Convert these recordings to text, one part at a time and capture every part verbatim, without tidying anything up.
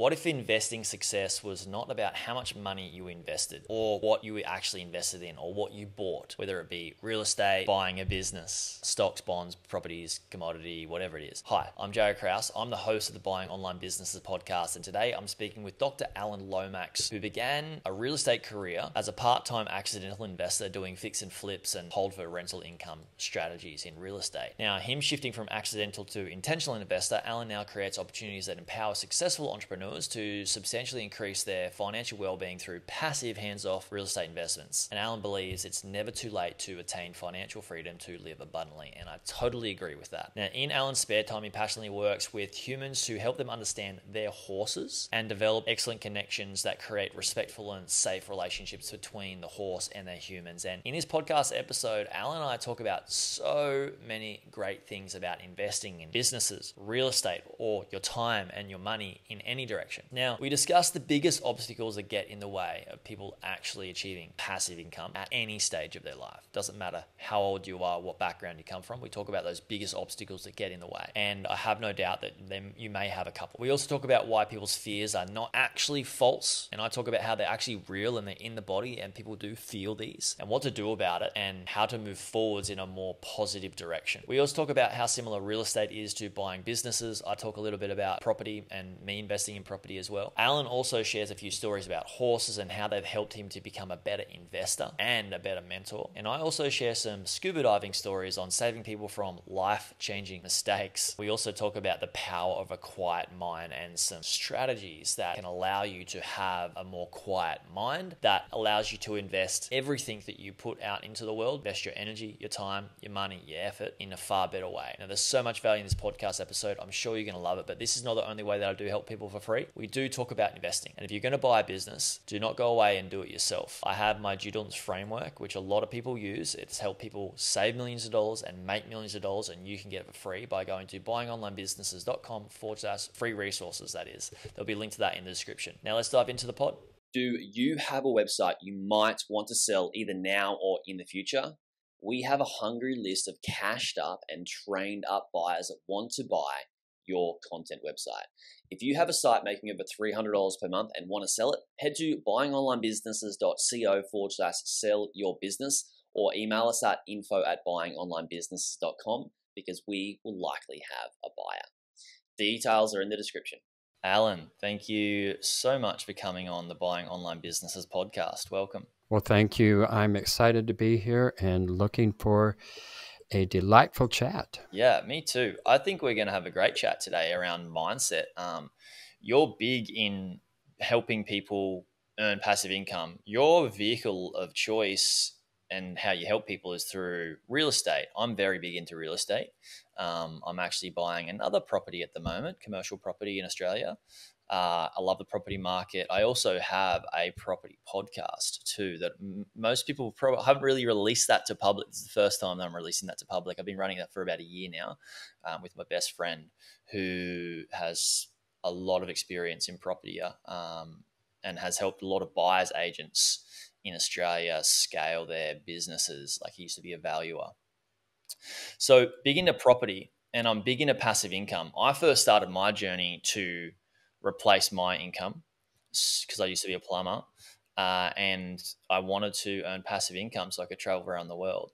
What if investing success was not about how much money you invested or what you actually invested in or what you bought, whether it be real estate, buying a business, stocks, bonds, properties, commodity, whatever it is. Hi, I'm Jaryd Krause. I'm the host of the Buying Online Businesses podcast, and today I'm speaking with Doctor Allen Lomax, who began a real estate career as a part-time accidental investor doing fix and flips and hold for rental income strategies in real estate. Now, him shifting from accidental to intentional investor, Allen now creates opportunities that empower successful entrepreneurs to substantially increase their financial well-being through passive, hands-off real estate investments. And Allen believes it's never too late to attain financial freedom to live abundantly, and I totally agree with that. Now, in Allen's spare time, he passionately works with humans to help them understand their horses and develop excellent connections that create respectful and safe relationships between the horse and their humans. And in his podcast episode, Allen and I talk about so many great things about investing in businesses, real estate, or your time and your money in any direction. Now, we discussed the biggest obstacles that get in the way of people actually achieving passive income at any stage of their life. Doesn't matter how old you are, what background you come from. We talk about those biggest obstacles that get in the way. And I have no doubt that them, you may have a couple. We also talk about why people's fears are not actually false. And I talk about how they're actually real and they're in the body and people do feel these and what to do about it and how to move forwards in a more positive direction. We also talk about how similar real estate is to buying businesses. I talk a little bit about property and me investing in property as well. Allen also shares a few stories about horses and how they've helped him to become a better investor and a better mentor. And I also share some scuba diving stories on saving people from life-changing mistakes. We also talk about the power of a quiet mind and some strategies that can allow you to have a more quiet mind that allows you to invest everything that you put out into the world, invest your energy, your time, your money, your effort in a far better way. Now, there's so much value in this podcast episode. I'm sure you're going to love it, but this is not the only way that I do help people for free. We do talk about investing. And if you're going to buy a business, do not go away and do it yourself. I have my due diligence framework, which a lot of people use. It's helped people save millions of dollars and make millions of dollars, and you can get it for free by going to buyingonlinebusinesses.com forward slash free resources, that is. There'll be a link to that in the description. Now let's dive into the pod. Do you have a website you might want to sell either now or in the future? We have a hungry list of cashed up and trained up buyers that want to buy your content website. If you have a site making over three hundred dollars per month and want to sell it, head to buyingonlinebusinesses.co forward slash sell your business or email us at info at buyingonlinebusinesses.com because we will likely have a buyer. Details are in the description. Allen, thank you so much for coming on the Buying Online Businesses podcast. Welcome. Well, thank you. I'm excited to be here and looking for a delightful chat. Yeah, me too. I think we're going to have a great chat today around mindset. Um, you're big in helping people earn passive income. Your vehicle of choice and how you help people is through real estate. I'm very big into real estate. Um, I'm actually buying another property at the moment, commercial property in Australia. Uh, I love the property market. I also have a property podcast too that m most people probably haven't really released that to public. It's the first time that I'm releasing that to public. I've been running that for about a year now um, with my best friend who has a lot of experience in property um, and has helped a lot of buyers agents in Australia scale their businesses. Like, he used to be a valuer. So big into property, and I'm big into passive income. I first started my journey to replace my income because I used to be a plumber uh, and I wanted to earn passive income so I could travel around the world.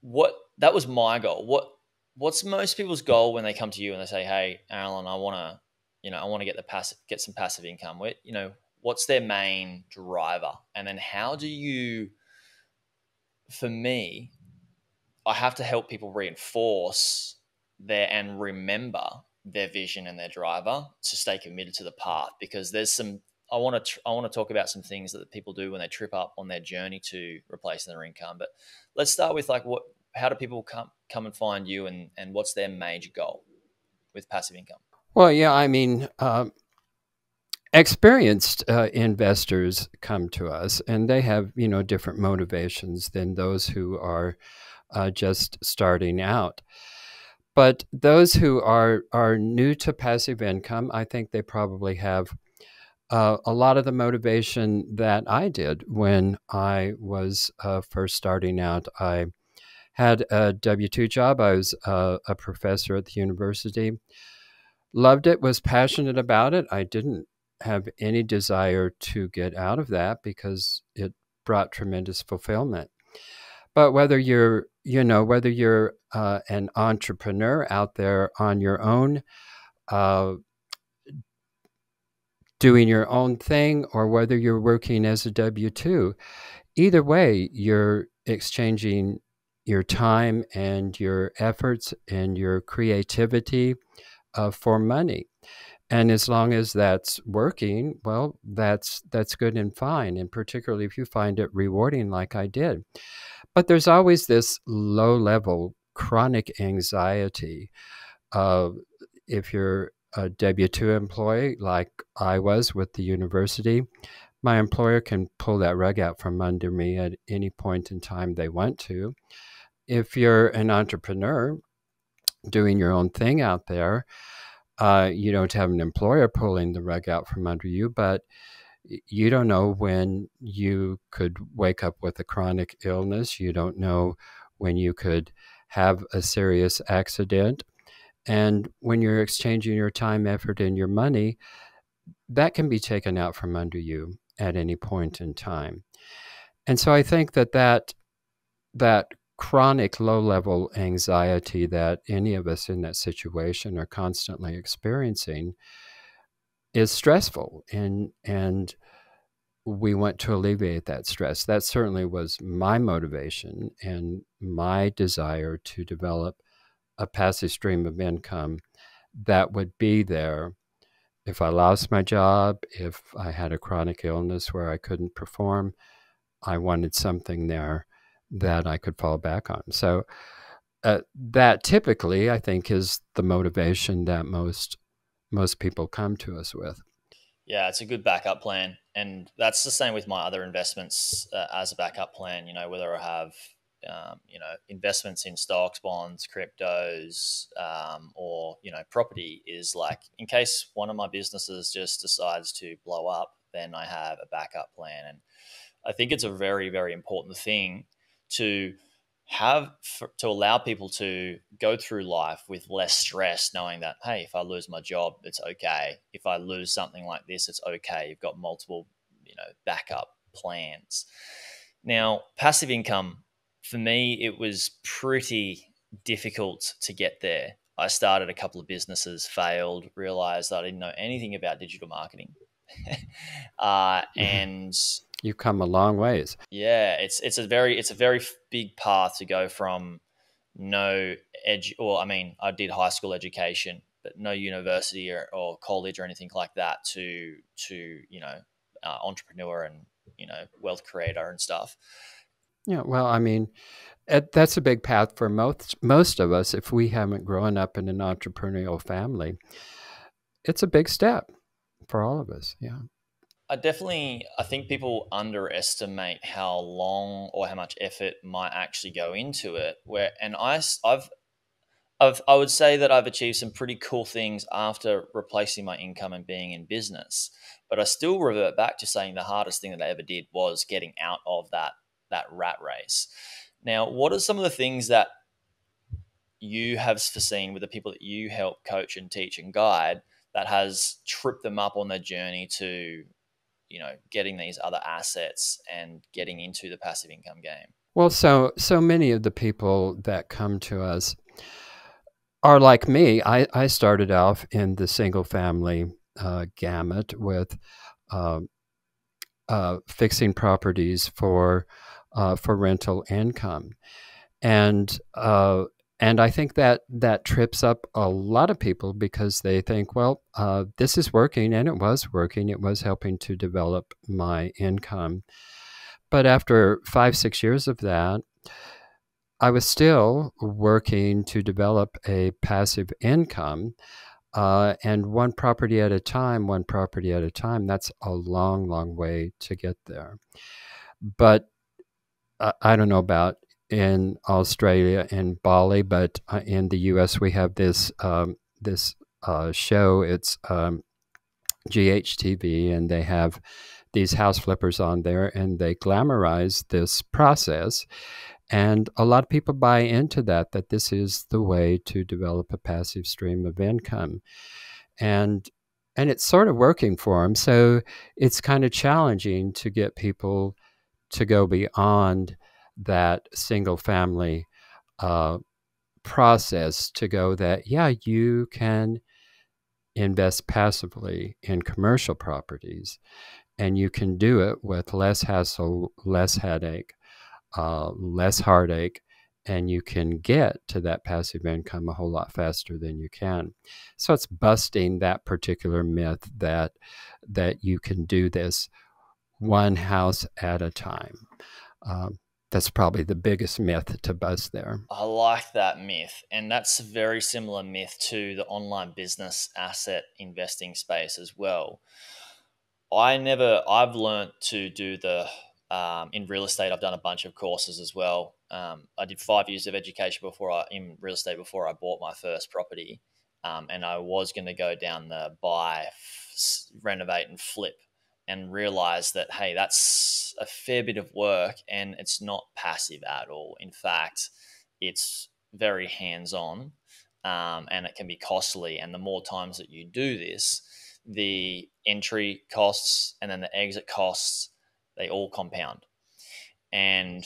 What that was my goal. What what's most people's goal when they come to you and they say, "Hey, Allen, I want to, you know, I want to get the passive, get some passive income." What, you know, what's their main driver? And then how do you? For me, I have to help people reinforce their and remember their vision and their driver to stay committed to the path, because there's some, I want to, I want to talk about some things that people do when they trip up on their journey to replacing their income. But let's start with like, what, how do people come, come and find you and, and what's their major goal with passive income? Well, yeah, I mean, um, experienced uh, investors come to us and they have, you know, different motivations than those who are uh, just starting out. But those who are, are new to passive income, I think they probably have uh, a lot of the motivation that I did when I was uh, first starting out. I had a W two job. I was uh, a professor at the university. Loved it, was passionate about it. I didn't have any desire to get out of that because it brought tremendous fulfillment. But whether you're, you know, whether you're uh, an entrepreneur out there on your own, uh, doing your own thing, or whether you're working as a W two, either way, you're exchanging your time and your efforts and your creativity uh, for money. And as long as that's working, well, that's that's good and fine, and particularly if you find it rewarding like I did. But there's always this low-level chronic anxiety. Uh, if you're a W two employee like I was with the university, my employer can pull that rug out from under me at any point in time they want to. If you're an entrepreneur doing your own thing out there, uh, you don't have an employer pulling the rug out from under you, but you don't know when you could wake up with a chronic illness. You don't know when you could have a serious accident. And when you're exchanging your time, effort, and your money, that can be taken out from under you at any point in time. And so I think that that, that chronic low-level anxiety that any of us in that situation are constantly experiencing is stressful, and, and we want to alleviate that stress. That certainly was my motivation and my desire to develop a passive stream of income that would be there if I lost my job, if I had a chronic illness where I couldn't perform. I wanted something there that I could fall back on. So uh, that typically, I think, is the motivation that most most people come to us with. Yeah, it's a good backup plan. And that's the same with my other investments uh, as a backup plan, you know, whether I have Um, you know, investments in stocks, bonds, cryptos, um, or, you know, property, is like, in case one of my businesses just decides to blow up, then I have a backup plan. And I think it's a very, very important thing to have, for, to allow people to go through life with less stress, knowing that, hey, if I lose my job, it's okay. If I lose something like this, it's okay. You've got multiple, you know, backup plans. Now, passive income, for me, it was pretty difficult to get there. I started a couple of businesses, failed, realized I didn't know anything about digital marketing. uh, and you've come a long ways. Yeah, it's it's a very it's a very big path to go from no edge, or I mean, I did high school education, but no university or, or college or anything like that, to to you know, uh, entrepreneur and you know, wealth creator and stuff. Yeah, well, I mean, that's a big path for most most of us. If we haven't grown up in an entrepreneurial family, it's a big step for all of us. Yeah, I definitely, I think people underestimate how long or how much effort might actually go into it. Where, and I, I've, I've, I would say that I've achieved some pretty cool things after replacing my income and being in business. But I still revert back to saying the hardest thing that I ever did was getting out of that. that rat race. Now, what are some of the things that you have foreseen with the people that you help coach and teach and guide that has tripped them up on their journey to, you know, getting these other assets and getting into the passive income game? Well, so, so many of the people that come to us are like me. I, I started off in the single family uh, gamut with uh, uh, fixing properties for Uh, for rental income, and uh, and I think that that trips up a lot of people because they think, well, uh, this is working, and it was working. It was helping to develop my income, but after five, six years of that, I was still working to develop a passive income, uh, and one property at a time, one property at a time. That's a long, long way to get there, but I don't know about in Australia and Bali, but in the U S we have this um, this uh, show. It's um, G H T V, and they have these house flippers on there, and they glamorize this process. And a lot of people buy into that, that this is the way to develop a passive stream of income. and and it's sort of working for them. So it's kind of challenging to get people to go beyond that single family uh, process to go that, yeah, you can invest passively in commercial properties, and you can do it with less hassle, less headache, uh, less heartache, and you can get to that passive income a whole lot faster than you can. So it's busting that particular myth that that you can do this one house at a time. Um, that's probably the biggest myth to bust there. I like that myth. And that's a very similar myth to the online business asset investing space as well. I never, I've learned to do the, um, in real estate, I've done a bunch of courses as well. Um, I did five years of education before I, in real estate before I bought my first property. Um, and I was going to go down the buy, renovate and flip, and realize that, hey, that's a fair bit of work and it's not passive at all. In fact, it's very hands-on, um, and it can be costly. And the more times that you do this, the entry costs and then the exit costs, they all compound. And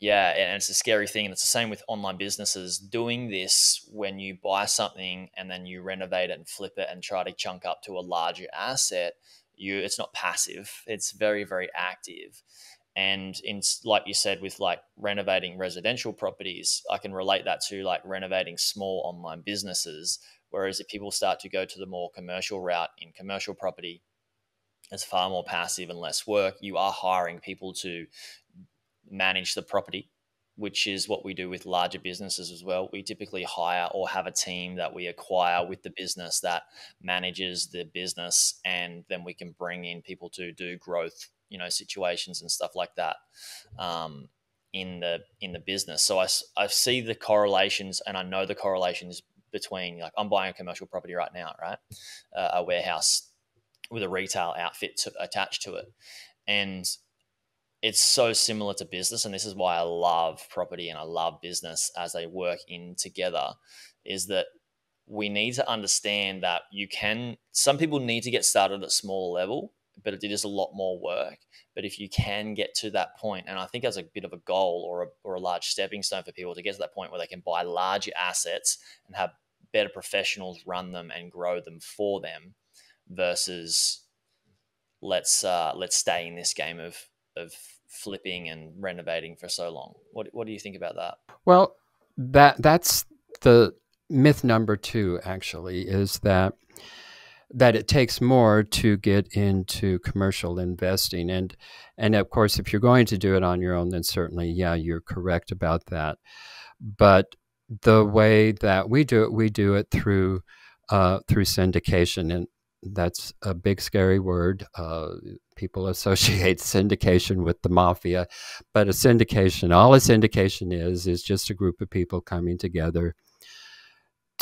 yeah, and it's a scary thing. And it's the same with online businesses. Doing this when you buy something and then you renovate it and flip it and try to chunk up to a larger asset, You, it's not passive. It's very, very active. And in, like you said, with like renovating residential properties, I can relate that to like renovating small online businesses. Whereas if people start to go to the more commercial route in commercial property, it's far more passive and less work. You are hiring people to manage the property, which is what we do with larger businesses as well. We typically hire or have a team that we acquire with the business that manages the business, and then we can bring in people to do growth, you know, situations and stuff like that um, in the in the business. So I, I see the correlations, and I know the correlations between, like, I'm buying a commercial property right now, right? Uh, a warehouse with a retail outfit to, attached to it. And it's so similar to business, and this is why I love property and I love business as they work in together, is that we need to understand that you can, some people need to get started at a small level, but it is a lot more work. But if you can get to that point, and I think that's a bit of a goal or a, or a large stepping stone for people to get to that point where they can buy larger assets and have better professionals run them and grow them for them, versus let's, uh, let's stay in this game of, of flipping and renovating for so long. What, what do you think about that? Well, that that's the myth number two, actually, is that that it takes more to get into commercial investing. And, and of course, if you're going to do it on your own, then certainly, yeah, you're correct about that. But the way that we do it, we do it through, uh, through syndication. And that's a big, scary word. Uh, people associate syndication with the mafia, but a syndication, all a syndication is, is just a group of people coming together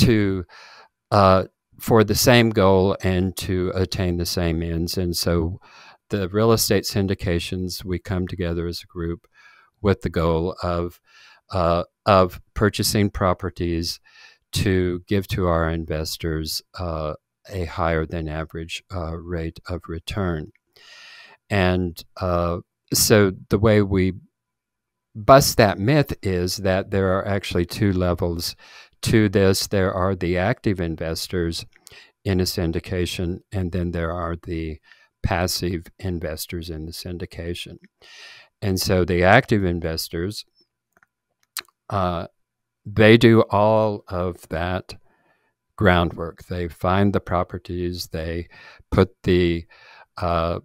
to, uh, for the same goal and to attain the same ends. And so the real estate syndications, we come together as a group with the goal of, uh, of purchasing properties to give to our investors, uh, a higher than average uh, rate of return. And uh, so the way we bust that myth is that there are actually two levels to this. There are the active investors in a syndication, and then there are the passive investors in the syndication. And so the active investors, uh, they do all of that groundwork. They find the properties, they put the uh,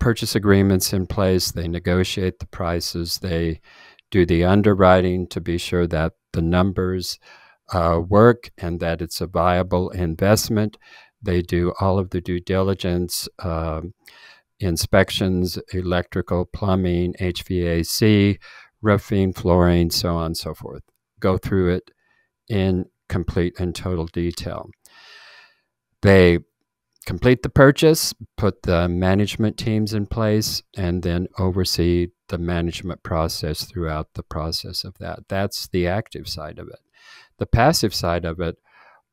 purchase agreements in place, they negotiate the prices, they do the underwriting to be sure that the numbers uh, work and that it's a viable investment. They do all of the due diligence, uh, inspections, electrical, plumbing, H V A C, roofing, flooring, so on and so forth. Go through it in complete and total detail. They complete the purchase, put the management teams in place, and then oversee the management process throughout the process of that. That's the active side of it. The passive side of it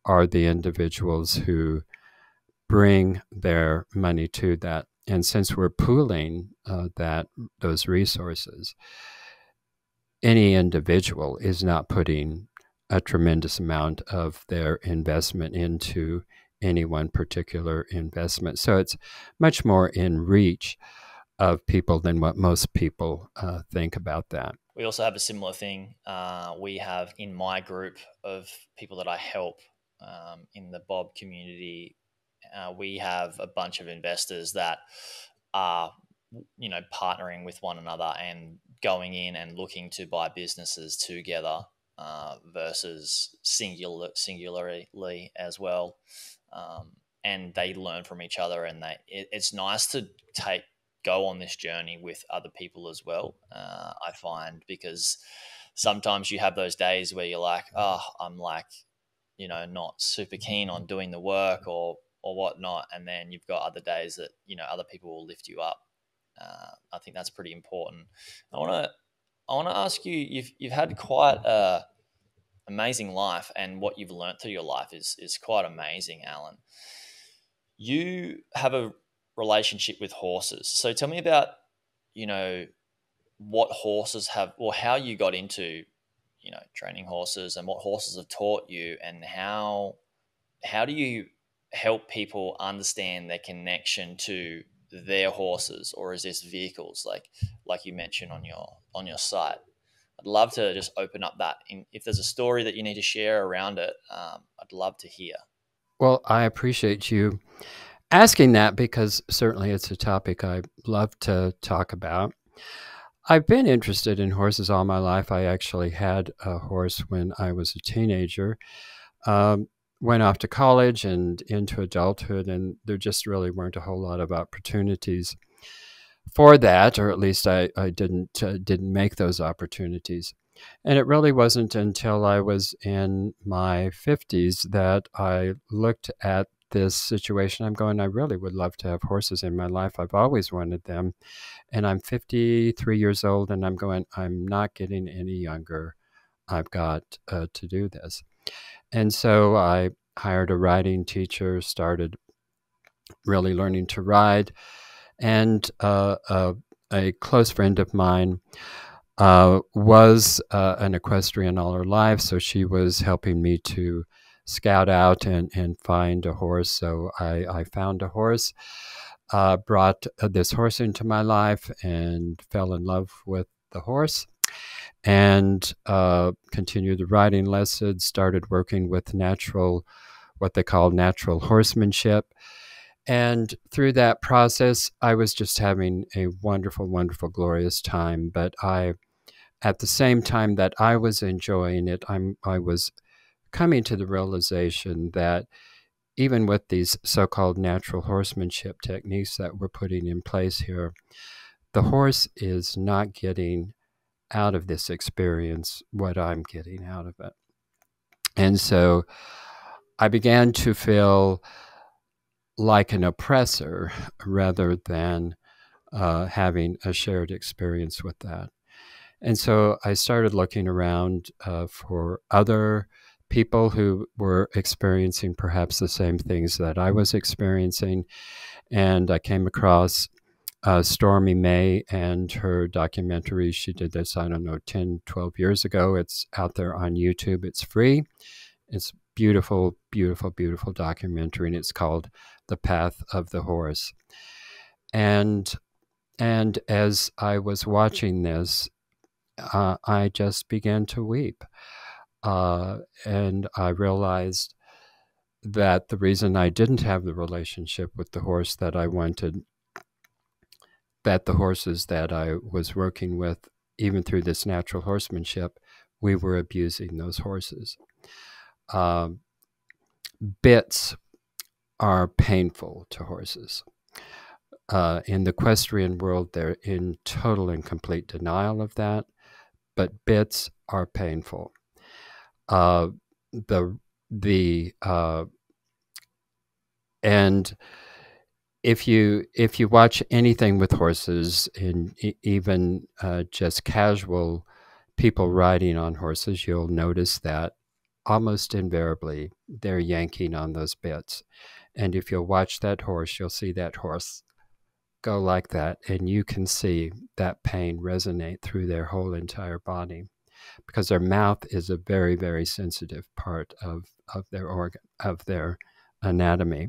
are the individuals who bring their money to that. And since we're pooling uh, that those resources, any individual is not putting a tremendous amount of their investment into any one particular investment. So it's much more in reach of people than what most people uh, think about that. We also have a similar thing. Uh, we have in my group of people that I help um, in the Bob community, uh, we have a bunch of investors that are, you know, partnering with one another and going in and looking to buy businesses together uh, versus singular, singularly as well. Um, and they learn from each other, and they, it, it's nice to take, go on this journey with other people as well, uh, I find, because sometimes you have those days where you're like, oh, I'm like, you know, not super keen on doing the work or, or whatnot. And then you've got other days that, you know, other people will lift you up. Uh, I think that's pretty important. I want to, I want to ask you, you've, you've had quite a amazing life, and what you've learned through your life is, is quite amazing, Alan. You have a relationship with horses. So tell me about, you know, what horses have, or how you got into, you know, training horses, and what horses have taught you, and how, how do you help people understand their connection to their horses, or is this vehicles like, like you mentioned on your, on your site? I'd love to just open up that. And if there's a story that you need to share around it, um, I'd love to hear. Well, I appreciate you asking that, because certainly it's a topic I love to talk about. I've been interested in horses all my life. I actually had a horse when I was a teenager, um, went off to college and into adulthood, and there just really weren't a whole lot of opportunities for that, or at least I, I didn't, uh, didn't make those opportunities. And it really wasn't until I was in my fifties that I looked at this situation. I'm going, I really would love to have horses in my life. I've always wanted them. And I'm fifty-three years old, and I'm going, I'm not getting any younger. I've got uh, to do this. And so I hired a riding teacher, started really learning to ride. And uh, uh, a close friend of mine uh, was uh, an equestrian all her life, so she was helping me to scout out and, and find a horse. So I, I found a horse, uh, brought this horse into my life, and fell in love with the horse, and uh, continued the riding lessons, started working with natural, what they call natural horsemanship. And through that process, I was just having a wonderful, wonderful, glorious time. But I, at the same time that I was enjoying it, I'm, I was coming to the realization that even with these so-called natural horsemanship techniques that we're putting in place here, the horse is not getting out of this experience what I'm getting out of it. And so I began to feel like an oppressor rather than uh, having a shared experience with that. And so I started looking around uh, for other people who were experiencing perhaps the same things that I was experiencing. And I came across uh, Stormy May and her documentary. She did this, I don't know, ten, twelve years ago. It's out there on YouTube. It's free. It's beautiful, beautiful, beautiful documentary, and it's called The Path of the Horse. And, and as I was watching this, uh, I just began to weep. Uh, and I realized that the reason I didn't have the relationship with the horse that I wanted, that the horses that I was working with, even through this natural horsemanship, we were abusing those horses. Uh, bits are painful to horses. Uh, in the equestrian world, they're in total and complete denial of that, but bits are painful. Uh, the the uh, and if you if you watch anything with horses, and even uh, just casual people riding on horses, you'll notice that almost invariably, they're yanking on those bits. And if you'll watch that horse, you'll see that horse go like that, and you can see that pain resonate through their whole entire body, because their mouth is a very, very sensitive part of, of their organ, of their anatomy.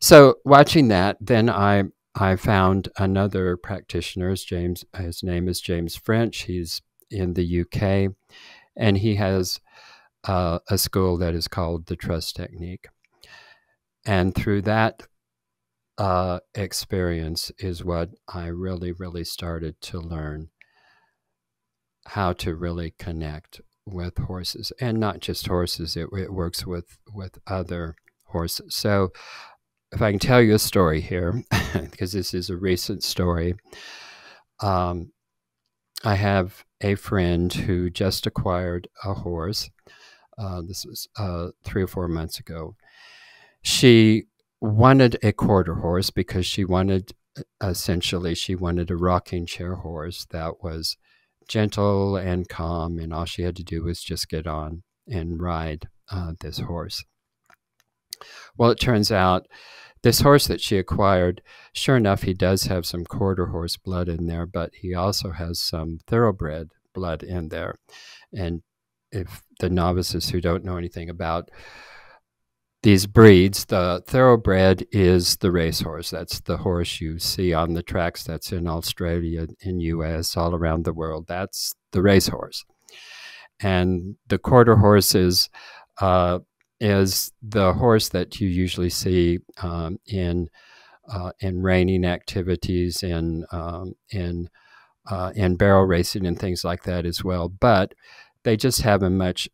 So watching that, then I, I found another practitioner. James, his name is James French. He's in the U K, and he has uh, a school that is called the Trust Technique. And through that uh, experience is what I really, really started to learn how to really connect with horses, and not just horses. It, it works with, with other horses. So if I can tell you a story here, because this is a recent story. Um, I have a friend who just acquired a horse. Uh, this was uh, three or four months ago. She wanted a quarter horse because she wanted, essentially, she wanted a rocking chair horse that was gentle and calm, and all she had to do was just get on and ride uh, this horse. Well, it turns out this horse that she acquired, sure enough, he does have some quarter horse blood in there, but he also has some thoroughbred blood in there. And if the novices who don't know anything about these breeds, the thoroughbred is the racehorse. That's the horse you see on the tracks. That's in Australia, in U S, all around the world. That's the racehorse. And the quarter horse is, uh, is the horse that you usually see um, in, uh, in reining activities, in, um, in, uh, in barrel racing and things like that as well. But they just have a much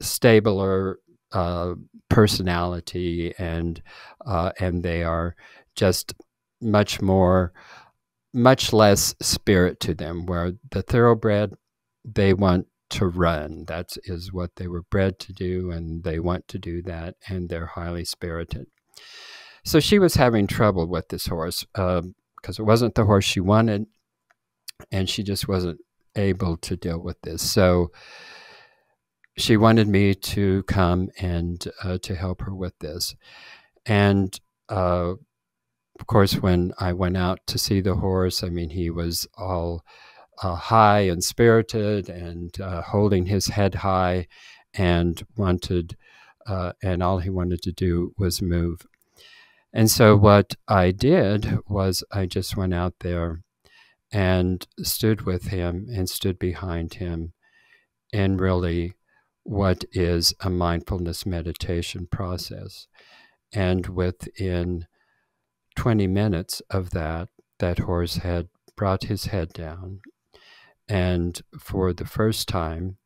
stabler Uh, personality, and uh, and they are just much more, much less spirit to them. Where the thoroughbred, they want to run. That is what they were bred to do, and they want to do that, and they're highly spirited. So she was having trouble with this horse because uh, it wasn't the horse she wanted, and she just wasn't able to deal with this. So she wanted me to come and uh, to help her with this. And uh, of course, when I went out to see the horse, I mean, he was all uh, high and spirited, and uh, holding his head high, and wanted, uh, and all he wanted to do was move. And so what I did was I just went out there and stood with him and stood behind him, and really, what is a mindfulness meditation process. And within twenty minutes of that, that horse had brought his head down. And for the first time,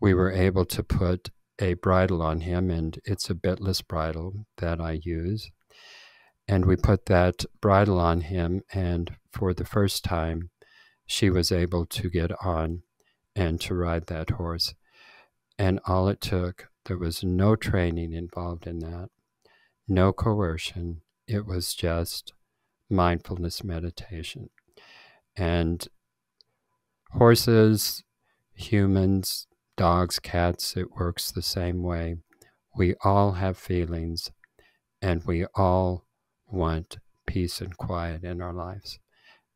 we were able to put a bridle on him, and it's a bitless bridle that I use. And we put that bridle on him, and for the first time, she was able to get on and to ride that horse. And all it took, there was no training involved in that, no coercion. It was just mindfulness meditation. And horses, humans, dogs, cats, it works the same way. We all have feelings, and we all want peace and quiet in our lives.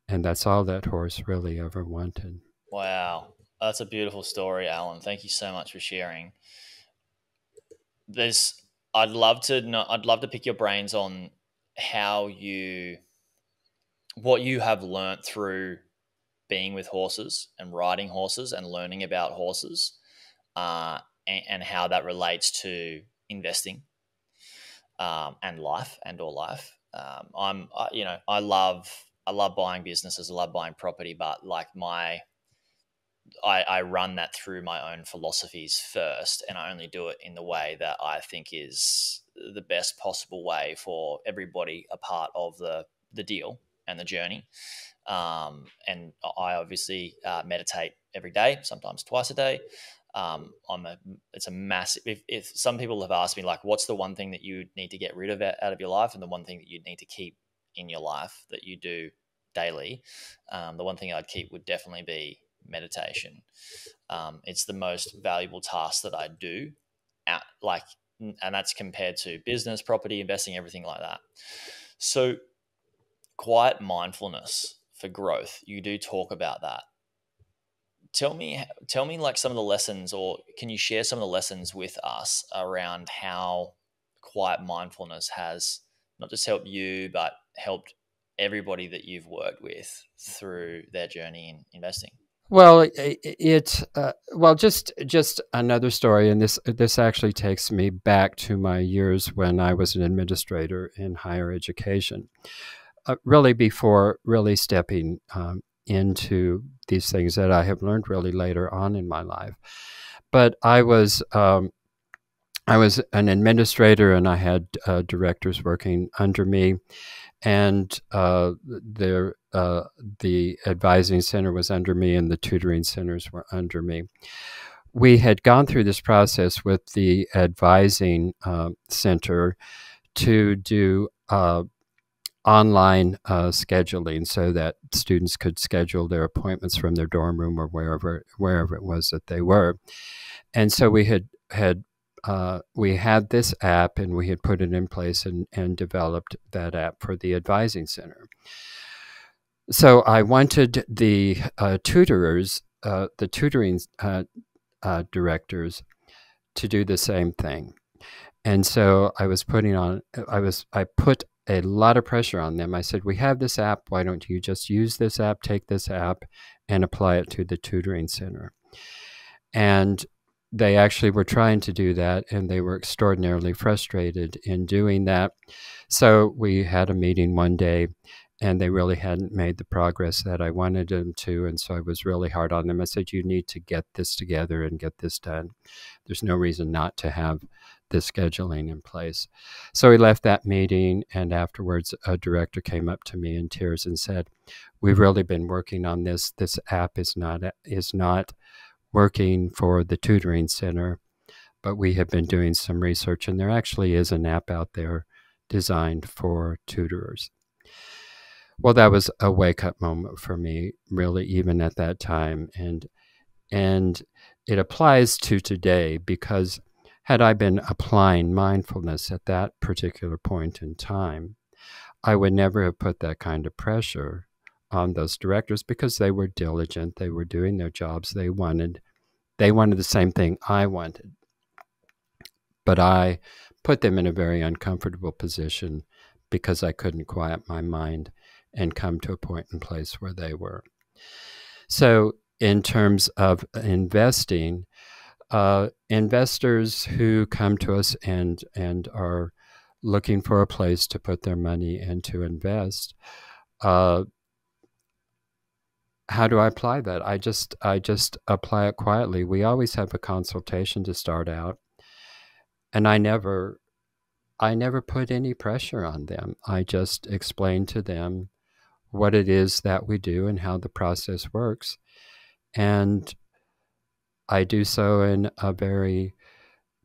And that's all that horse really ever wanted. Wow. That's a beautiful story, Alan. Thank you so much for sharing. There's, I'd love to know, I'd love to pick your brains on how you, what you have learned through being with horses and riding horses and learning about horses, uh, and, and how that relates to investing, um, and life and or life. Um, I'm, I, you know, I love, I love buying businesses. I love buying property, but like my, I, I run that through my own philosophies first, and I only do it in the way that I think is the best possible way for everybody a part of the, the deal and the journey. Um, and I obviously uh, meditate every day, sometimes twice a day. Um, I'm a, it's a massive, if, if some people have asked me, like, what's the one thing that you need to get rid of out of your life, and the one thing that you need to keep in your life that you do daily? Um, the one thing I'd keep would definitely be meditation. Um, it's the most valuable task that I do, at, like, and that's compared to business, property, investing, everything like that. So quiet mindfulness for growth, you do talk about that. Tell me, tell me like some of the lessons, or can you share some of the lessons with us around how quiet mindfulness has not just helped you, but helped everybody that you've worked with through their journey in investing? Well, it, it uh, well, just just another story, and this this actually takes me back to my years when I was an administrator in higher education, uh, really before really stepping um, into these things that I have learned really later on in my life. But I was um, I was an administrator, and I had uh, directors working under me. And uh, the, uh, the advising center was under me, and the tutoring centers were under me. We had gone through this process with the advising uh, center to do uh, online uh, scheduling so that students could schedule their appointments from their dorm room or wherever, wherever it was that they were. And so we had, had Uh, we had this app, and we had put it in place and, and developed that app for the advising center. So I wanted the uh, tutors, uh, the tutoring uh, uh, directors, to do the same thing. And so I was putting on, I was, I put a lot of pressure on them. I said, we have this app. Why don't you just use this app, take this app and apply it to the tutoring center? And they actually were trying to do that, and they were extraordinarily frustrated in doing that. So we had a meeting one day, and they really hadn't made the progress that I wanted them to, and so I was really hard on them. I said, you need to get this together and get this done. There's no reason not to have the scheduling in place. So we left that meeting, and afterwards a director came up to me in tears and said, we've really been working on this. This app is not is not working for the tutoring center, but we have been doing some research, and there actually is an app out there designed for tutors. Well, that was a wake-up moment for me, really, even at that time. And, and it applies to today, because had I been applying mindfulness at that particular point in time, I would never have put that kind of pressure on those directors, because they were diligent, they were doing their jobs, they wanted they wanted the same thing I wanted. But I put them in a very uncomfortable position because I couldn't quiet my mind and come to a point in place where they were. So in terms of investing, uh, investors who come to us and, and are looking for a place to put their money and to invest, uh, how do I apply that? I just, I just apply it quietly. We always have a consultation to start out, and I never, I never put any pressure on them. I just explain to them what it is that we do and how the process works. And I do so in a very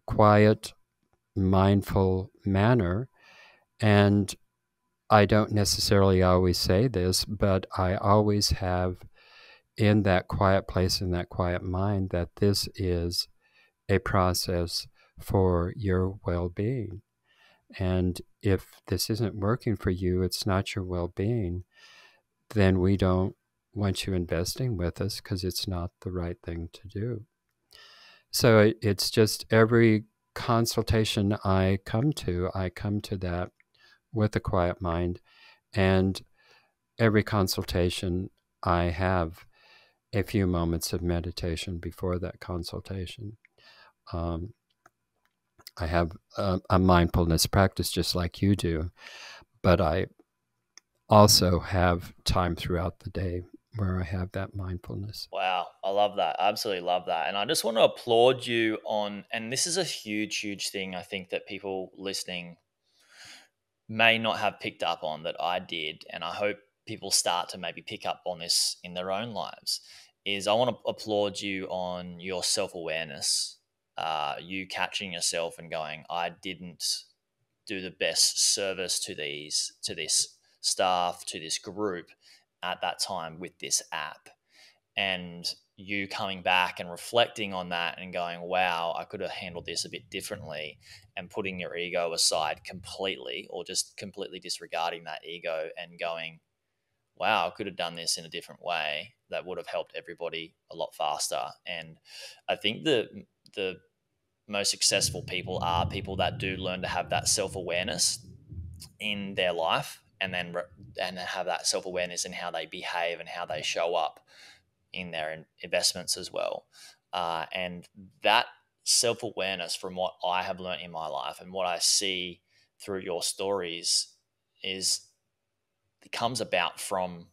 quiet, mindful manner. And I don't necessarily always say this, but I always have in that quiet place, in that quiet mind, that this is a process for your well-being. And if this isn't working for you, it's not your well-being, then we don't want you investing with us, because it's not the right thing to do. So it's just every consultation I come to, I come to that with a quiet mind. And every consultation, I have a few moments of meditation before that consultation. Um, I have a, a mindfulness practice just like you do, but I also have time throughout the day where I have that mindfulness. Wow, I love that. I absolutely love that. And I just want to applaud you on, and this is a huge, huge thing I think that people listening may not have picked up on that I did, and I hope people start to maybe pick up on this in their own lives, is I want to applaud you on your self-awareness, uh, you catching yourself and going, I didn't do the best service to these, to this staff, to this group at that time with this app. And you coming back and reflecting on that and going, wow, I could have handled this a bit differently, and putting your ego aside completely, or just completely disregarding that ego and going, wow, I could have done this in a different way. That would have helped everybody a lot faster. And I think the, the most successful people are people that do learn to have that self-awareness in their life, and then and have that self-awareness in how they behave and how they show up in their investments as well. Uh, and that self-awareness, from what I have learned in my life and what I see through your stories, is it comes about from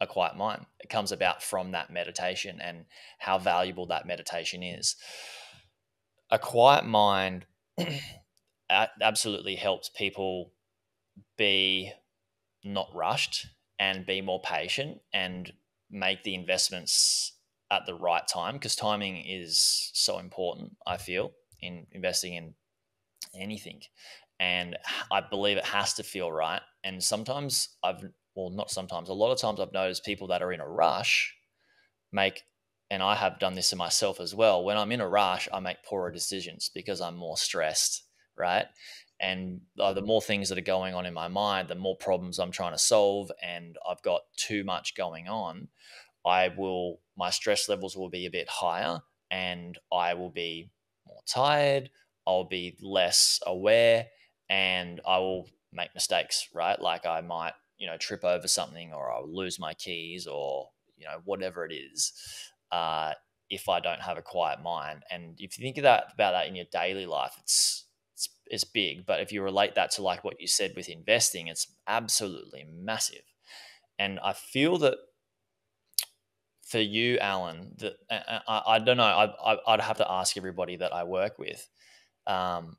a quiet mind. It comes about from that meditation and how valuable that meditation is. A quiet mind absolutely helps people be not rushed and be more patient and make the investments at the right time, because timing is so important, I feel, in investing in anything. And I believe it has to feel right. And sometimes I've, well, not sometimes, a lot of times I've noticed people that are in a rush make, and I have done this to myself as well, when I'm in a rush, I make poorer decisions because I'm more stressed, right? And the more things that are going on in my mind, the more problems I'm trying to solve, and I've got too much going on, I will, my stress levels will be a bit higher, and I will be more tired, I'll be less aware, and I will make mistakes, right? Like I might, you know, trip over something, or I'll lose my keys, or, you know, whatever it is, uh, if I don't have a quiet mind. And if you think of that, about that in your daily life, it's, it's, it's big. But if you relate that to like what you said with investing, it's absolutely massive. And I feel that for you, Allen, that I, I don't know, I, I, I'd have to ask everybody that I work with. Um,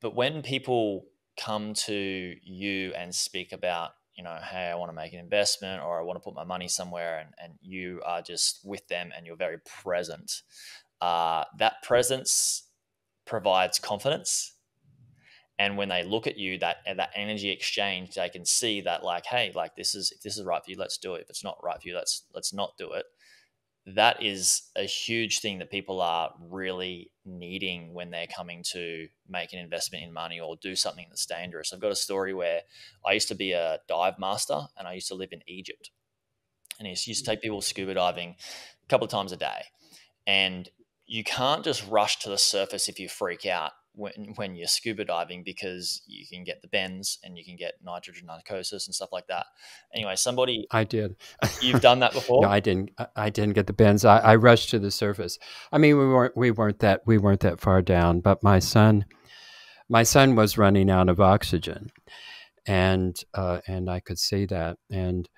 but when people come to you and speak about, you know, hey, I want to make an investment, or I want to put my money somewhere, and, and you are just with them and you're very present, uh, that presence provides confidence. And when they look at you, that, that energy exchange, they can see that like, hey, like this is, if this is right for you, let's do it. If it's not right for you, let's, let's not do it. That is a huge thing that people are really needing when they're coming to make an investment in money or do something that's dangerous. I've got a story where I used to be a dive master, and I used to live in Egypt, and I used to take people scuba diving a couple of times a day. And you can't just rush to the surface if you freak out when, when you're scuba diving, because you can get the bends and you can get nitrogen narcosis and stuff like that. Anyway, somebody... I did. You've done that before? No, I didn't. I didn't get the bends. I, I rushed to the surface. I mean, we weren't, we weren't that, we weren't that far down, but my son, my son was running out of oxygen, and, uh, and I could see that. And,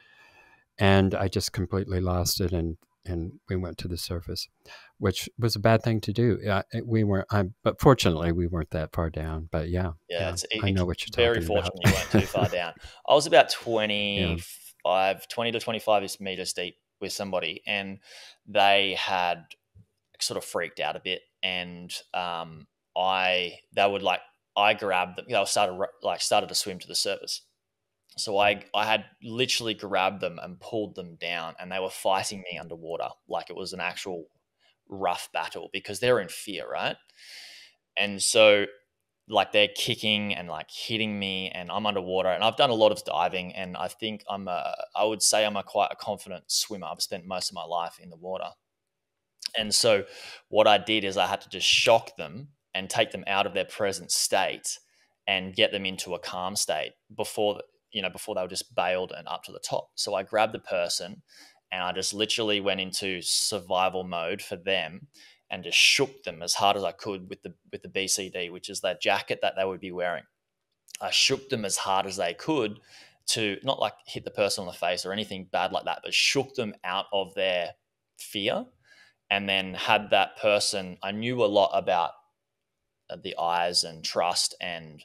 and I just completely lost it. And, and we went to the surface, which was a bad thing to do. Uh, we weren't, I'm, but fortunately we weren't that far down, but yeah, yeah, yeah it's, I know what you're talking about. Very fortunately you weren't too far down. I was about twenty-five, yeah. twenty to twenty-five meters deep with somebody, and they had sort of freaked out a bit. And, um, I, they would like, I grabbed them, you know, I started like started to swim to the surface. So I, I had literally grabbed them and pulled them down, and they were fighting me underwater like it was an actual rough battle, because they're in fear, right? And so like they're kicking and like hitting me, and I'm underwater, and I've done a lot of diving, and I think I'm a, I would say I'm a quite a confident swimmer. I've spent most of my life in the water. And so what I did is I had to just shock them and take them out of their present state and get them into a calm state before the, you know, before they were just bailed and up to the top. So I grabbed the person and I just literally went into survival mode for them and just shook them as hard as I could with the, with the B C D, which is that jacket that they would be wearing. I shook them as hard as they could to not like hit the person on the face or anything bad like that, but shook them out of their fear. And then had that person, I knew a lot about the eyes and trust and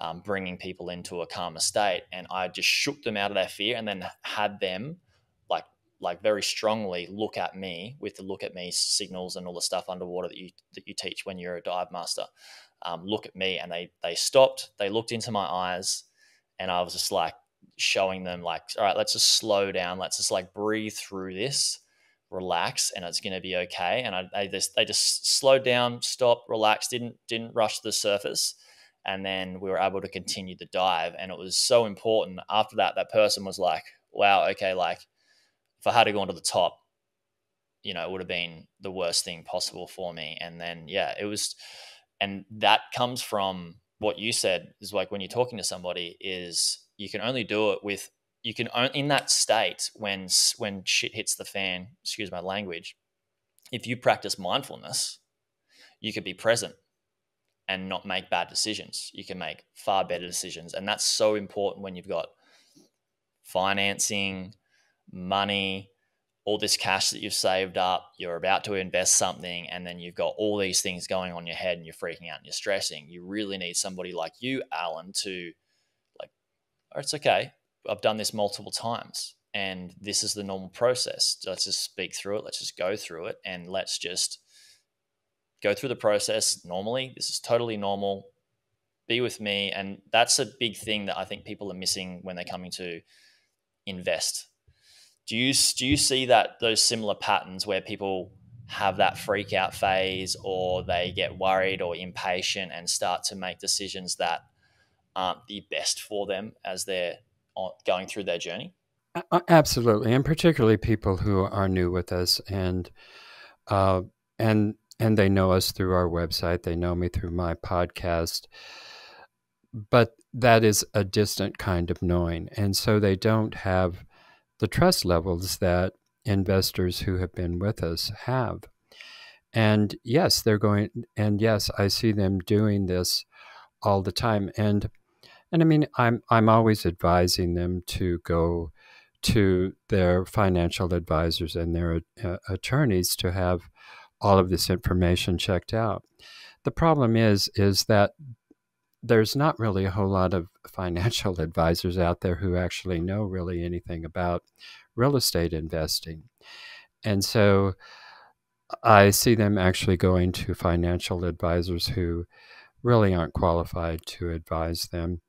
Um, bringing people into a calmer state, and I just shook them out of their fear, and then had them like like very strongly look at me with the look at me signals and all the stuff underwater that you that you teach when you're a dive master. Um, look at me, and they they stopped. They looked into my eyes, and I was just like showing them like, all right, let's just slow down. Let's just like breathe through this. relax and it's going to be okay. And I, I just, they just slowed down, stopped, relaxed, didn't, didn't rush to the surface. And then we were able to continue the dive. And it was so important. After that, that person was like, wow, okay, like if I had to go onto the top, you know, it would have been the worst thing possible for me. And then, yeah, it was, and that comes from what you said is like, when you're talking to somebody is you can only do it with, you can only in that state when, when shit hits the fan, excuse my language, if you practice mindfulness, you could be present and not make bad decisions. You can make far better decisions. And that's so important when you've got financing, money, all this cash that you've saved up, you're about to invest something, and then you've got all these things going on in your head and you're freaking out and you're stressing. You really need somebody like you, Alan, to like, oh, it's okay. I've done this multiple times and this is the normal process. Let's just speak through it. Let's just go through it and let's just go through the process normally. This is totally normal. Be with me. And that's a big thing that I think people are missing when they're coming to invest. Do you, do you see that those similar patterns where people have that freak out phase or they get worried or impatient and start to make decisions that aren't the best for them as they're going through their journey? Absolutely. And particularly people who are new with us and, uh, and, and they know us through our website. They know me through my podcast, but that is a distant kind of knowing. And so they don't have the trust levels that investors who have been with us have. And yes, they're going, and yes, I see them doing this all the time. And, and I mean, I'm, I'm always advising them to go to their financial advisors and their uh, attorneys to have all of this information checked out. The problem is, is that there's not really a whole lot of financial advisors out there who actually know really anything about real estate investing. And so I see them actually going to financial advisors who really aren't qualified to advise them.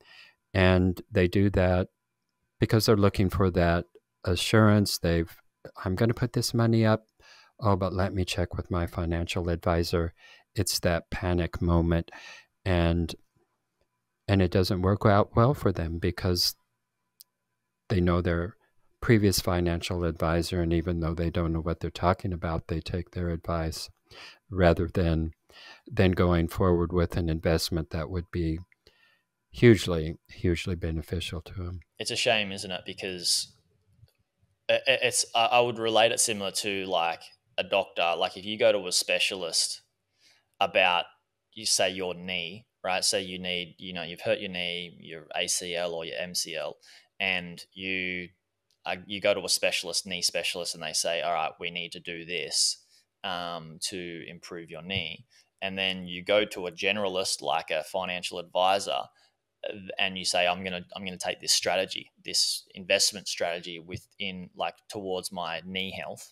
And they do that because they're looking for that assurance. They've, I'm going to put this money up. Oh, but let me check with my financial advisor. It's that panic moment. And And it doesn't work out well for them because they know their previous financial advisor. And even though they don't know what they're talking about, they take their advice rather than, than going forward with an investment that would be hugely, hugely beneficial to them. It's a shame, isn't it? Because it's, I would relate it similar to like a doctor. Like if you go to a specialist about, you say your knee, right? So you need, you know, you've hurt your knee, your A C L or your M C L, and you uh, you go to a specialist, knee specialist, and they say, all right, we need to do this um, to improve your knee. And then you go to a generalist, like a financial advisor, and you say, I'm gonna I'm gonna take this strategy, this investment strategy within like towards my knee health.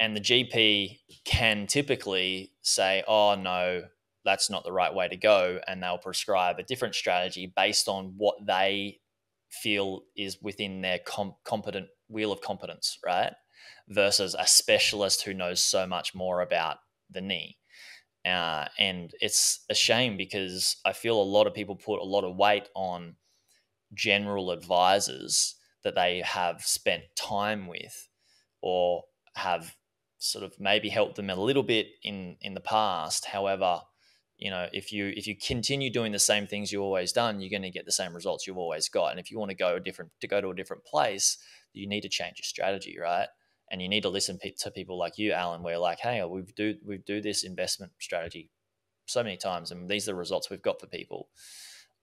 And the G P can typically say, oh no, that's not the right way to go. And they'll prescribe a different strategy based on what they feel is within their com competent wheel of competence, right? Versus a specialist who knows so much more about the knee. Uh, and it's a shame because I feel a lot of people put a lot of weight on general advisors that they have spent time with or have sort of maybe helped them a little bit in, in the past. However, you know, if you if you continue doing the same things you've always done, you're going to get the same results you've always got. And if you want to go a different to go to a different place, you need to change your strategy, right? And you need to listen pe to people like you, Alan, where like, hey, we do we do this investment strategy so many times, and these are the results we've got for people.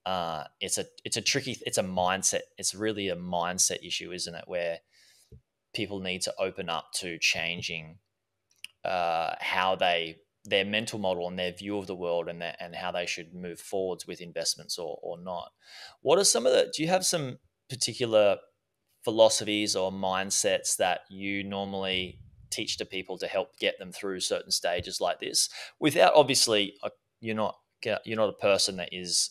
Uh, it's a it's a tricky it's a mindset. It's really a mindset issue, isn't it? Where people need to open up to changing uh, how they. their mental model and their view of the world and their, and how they should move forwards with investments or, or not. What are some of the, do you have some particular philosophies or mindsets that you normally teach to people to help get them through certain stages like this without obviously a, you're not, you're not a person that is,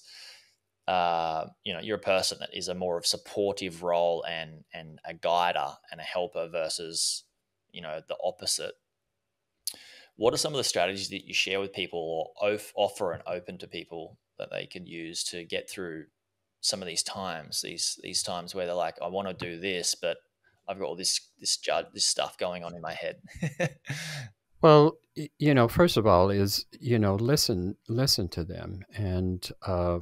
uh, you know, you're a person that is a more of supportive role and, and a guider and a helper versus you know, the opposite. What are some of the strategies that you share with people or offer and open to people that they can use to get through some of these times, these these times where they're like, I want to do this, but I've got all this this this stuff going on in my head? Well, you know, first of all is, you know, listen, listen to them and, uh,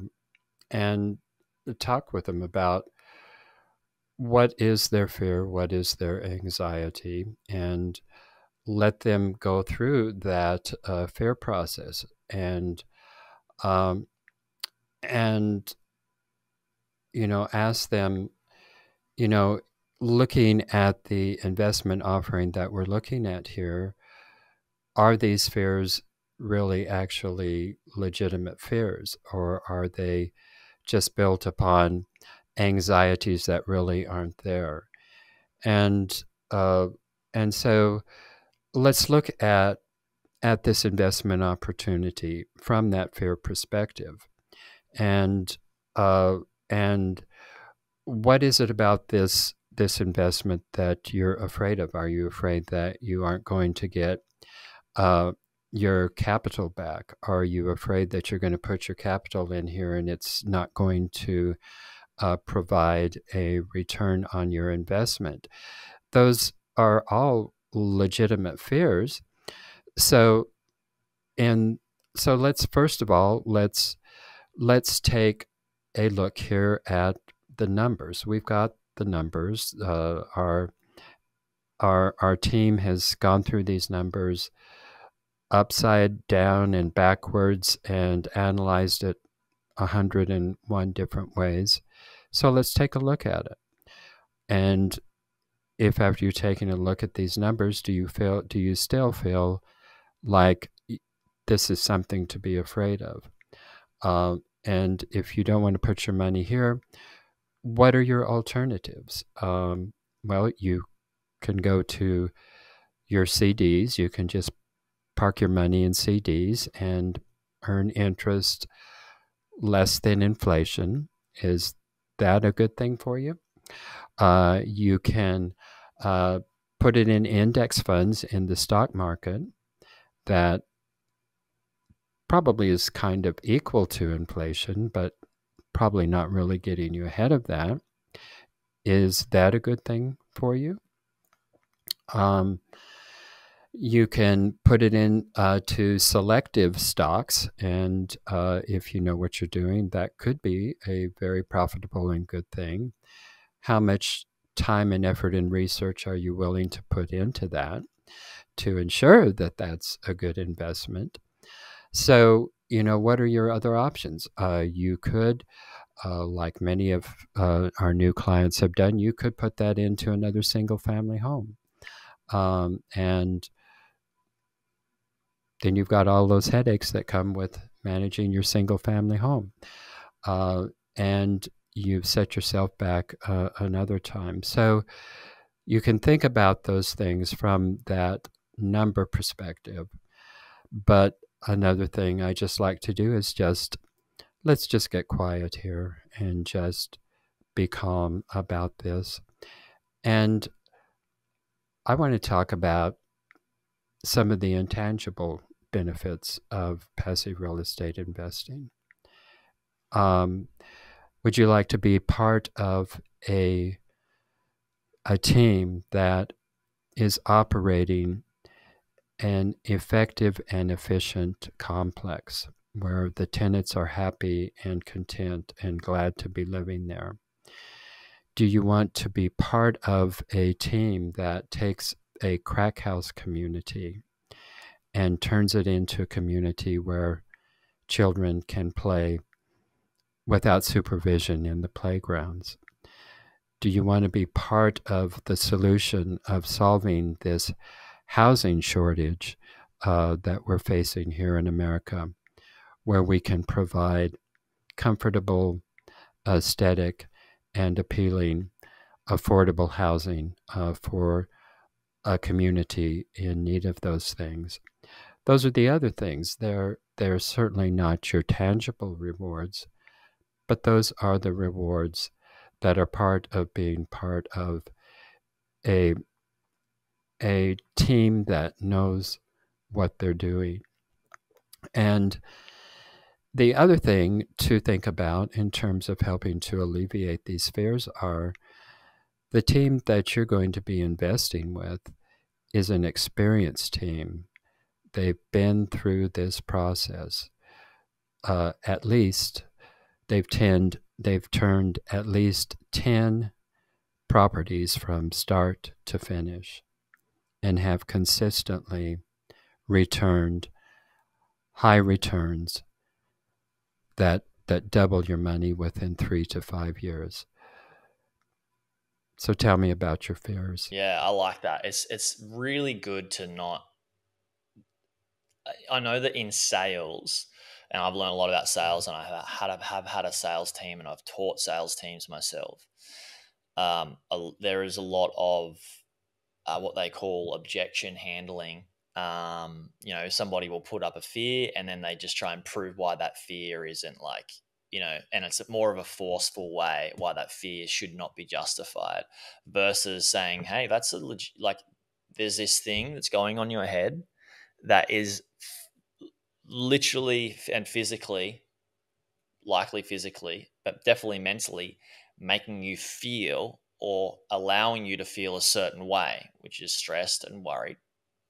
and talk with them about what is their fear, what is their anxiety, and let them go through that uh, fear process. And, um, and, you know, ask them, you know, looking at the investment offering that we're looking at here, are these fears really actually legitimate fears, or are they just built upon anxieties that really aren't there? And uh, and so let's look at at this investment opportunity from that fear perspective, and uh, and what is it about this this investment that you're afraid of? Are you afraid that you aren't going to get Uh, your capital back? Are you afraid that you're going to put your capital in here and it's not going to uh, provide a return on your investment? Those are all legitimate fears. So, and so let's, first of all, let's, let's take a look here at the numbers. We've got the numbers. Uh, our, our, our team has gone through these numbers upside down and backwards and analyzed it a hundred and one different ways. So let's take a look at it. And if after you're taking a look at these numbers, do you feel, do you still feel like this is something to be afraid of? Uh, and if you don't want to put your money here, what are your alternatives? Um, well, you can go to your C Ds. You can just park your money in C Ds and earn interest less than inflation. Is that a good thing for you? Uh, you can uh, put it in index funds in the stock market. That probably is kind of equal to inflation, but probably not really getting you ahead of that. Is that a good thing for you? Um, You can put it in uh, to selective stocks, and uh, if you know what you're doing, that could be a very profitable and good thing. How much time and effort and research are you willing to put into that to ensure that that's a good investment? So, you know, what are your other options? Uh, you could, uh, like many of uh, our new clients have done, you could put that into another single-family home. Um, and then you've got all those headaches that come with managing your single family home. Uh, and you've set yourself back uh, another time. So you can think about those things from that number perspective. But another thing I just like to do is just, let's just get quiet here and just be calm about this. And I want to talk about some of the intangible benefits of passive real estate investing. Um, would you like to be part of a, a team that is operating an effective and efficient complex where the tenants are happy and content and glad to be living there? Do you want to be part of a team that takes a crack house community and turns it into a community where children can play without supervision in the playgrounds? Do you want to be part of the solution of solving this housing shortage uh, that we're facing here in America, where we can provide comfortable, aesthetic, and appealing, affordable housing uh, for a community in need of those things? Those are the other things. They're, they're certainly not your tangible rewards, but those are the rewards that are part of being part of a, a team that knows what they're doing. And the other thing to think about in terms of helping to alleviate these fears are the team that you're going to be investing with is an experienced team. They've been through this process. Uh, at least they've tend, they've turned at least ten properties from start to finish and have consistently returned high returns that that double your money within three to five years. So tell me about your fears. Yeah, I like that. It's it's really good to not. I know that in sales, and I've learned a lot about sales, and I have, have had a sales team, and I've taught sales teams myself. Um, a, there is a lot of uh, what they call objection handling. Um, you know, somebody will put up a fear and then they just try and prove why that fear isn't like, you know, and it's more of a forceful way why that fear should not be justified versus saying, hey, that's a legit, like there's this thing that's going on in your head that is literally and physically, likely physically, but definitely mentally making you feel or allowing you to feel a certain way, which is stressed and worried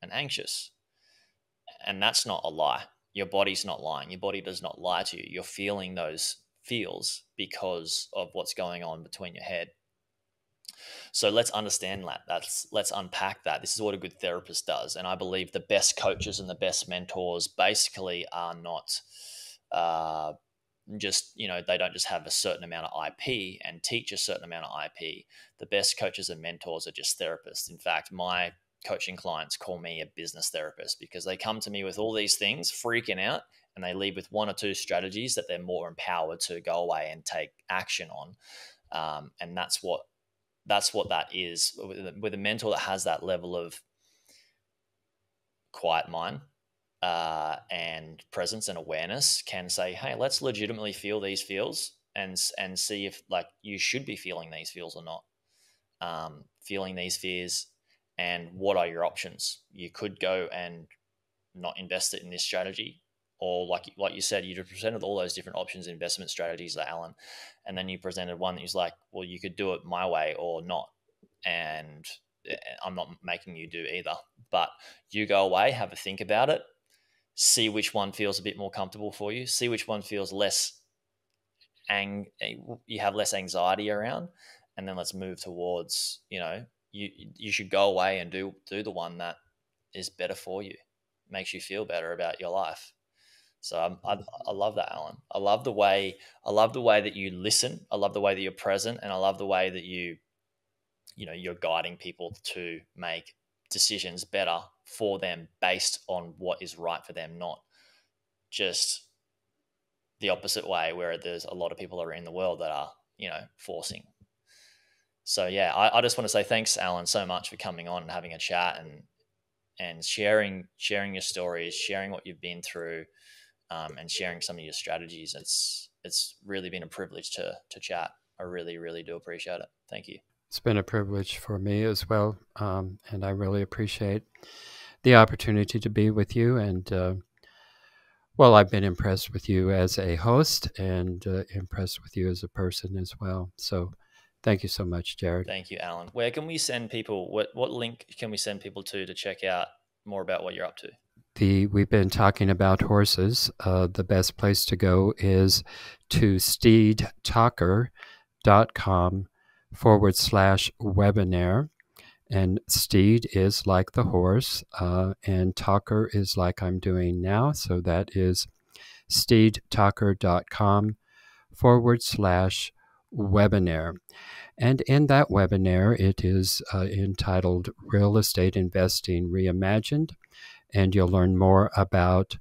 and anxious. And that's not a lie. Your body's not lying. Your body does not lie to you. You're feeling those feels because of what's going on between your head. So let's understand that. That's, let's unpack that. This is what a good therapist does. And I believe the best coaches and the best mentors basically are not uh, just, you know, they don't just have a certain amount of I P and teach a certain amount of I P. The best coaches and mentors are just therapists. In fact, my coaching clients call me a business therapist because they come to me with all these things, freaking out, and they leave with one or two strategies that they're more empowered to go away and take action on. Um, and that's what that's what that is with a mentor that has that level of quiet mind uh, and presence and awareness can say, hey, let's legitimately feel these feels and and see if like you should be feeling these feels or not, um, feeling these fears. And what are your options? You could go and not invest it in this strategy. Or like, like you said, you presented all those different options, investment strategies, Alan, and then you presented one that was like, well, you could do it my way or not. And I'm not making you do either. But you go away, have a think about it, see which one feels a bit more comfortable for you, see which one feels less, ang- you have less anxiety around, and then let's move towards, you know, You, you should go away and do, do the one that is better for you, makes you feel better about your life. So I'm, I, I love that, Alan. I love the way, I love the way that you listen. I love the way that you're present. And I love the way that you, you know, you're guiding people to make decisions better for them based on what is right for them, not just the opposite way where there's a lot of people are in the world that are, you know, forcing. So yeah, I, I just want to say thanks, Alan, so much for coming on and having a chat and and sharing sharing your stories, sharing what you've been through, um, and sharing some of your strategies. It's it's really been a privilege to to chat. I really really do appreciate it. Thank you. It's been a privilege for me as well, um, and I really appreciate the opportunity to be with you. And uh, well, I've been impressed with you as a host and uh, impressed with you as a person as well. So. Thank you so much, Jaryd. Thank you, Alan. Where can we send people? What, what link can we send people to to check out more about what you're up to? The, we've been talking about horses. Uh, the best place to go is to steedtalker.com forward slash webinar. And steed is like the horse, uh, and talker is like I'm doing now. So that is steedtalker.com forward slash webinar. Webinar. And in that webinar, it is uh, entitled Real Estate Investing Reimagined, and you'll learn more about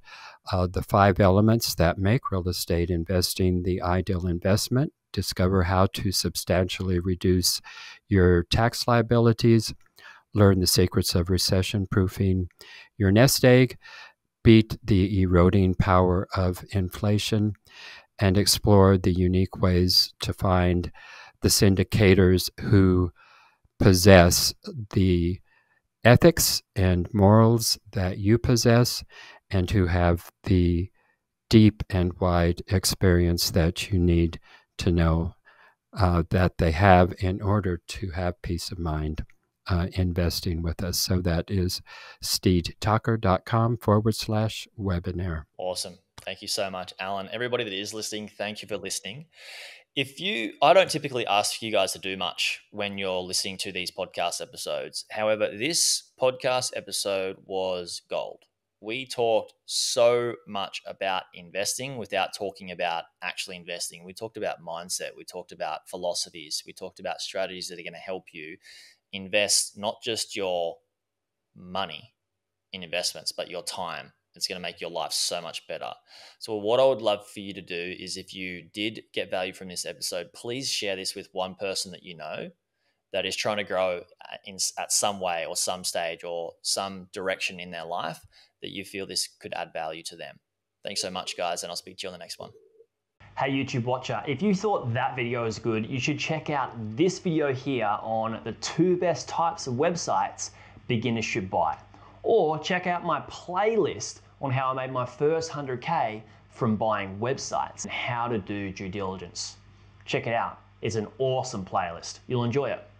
uh, the five elements that make real estate investing the ideal investment, discover how to substantially reduce your tax liabilities, learn the secrets of recession-proofing your nest egg, beat the eroding power of inflation, and explore the unique ways to find the syndicators who possess the ethics and morals that you possess, and to have the deep and wide experience that you need to know uh, that they have in order to have peace of mind uh, investing with us. So that is steedtalker.com forward slash webinar. Awesome. Thank you so much, Alan. Everybody that is listening, thank you for listening. If you, I don't typically ask you guys to do much when you're listening to these podcast episodes. However, this podcast episode was gold. We talked so much about investing without talking about actually investing. We talked about mindset. We talked about philosophies. We talked about strategies that are going to help you invest not just your money in investments, but your time. It's going to make your life so much better. So what I would love for you to do is, if you did get value from this episode, please share this with one person that you know that is trying to grow in at some way or some stage or some direction in their life that you feel this could add value to them. Thanks so much, guys, and I'll speak to you on the next one. Hey, YouTube watcher, if you thought that video was good, you should check out this video here on the two best types of websites beginners should buy. Or check out my playlist on how I made my first one hundred K from buying websites and how to do due diligence. Check it out. It's an awesome playlist. You'll enjoy it.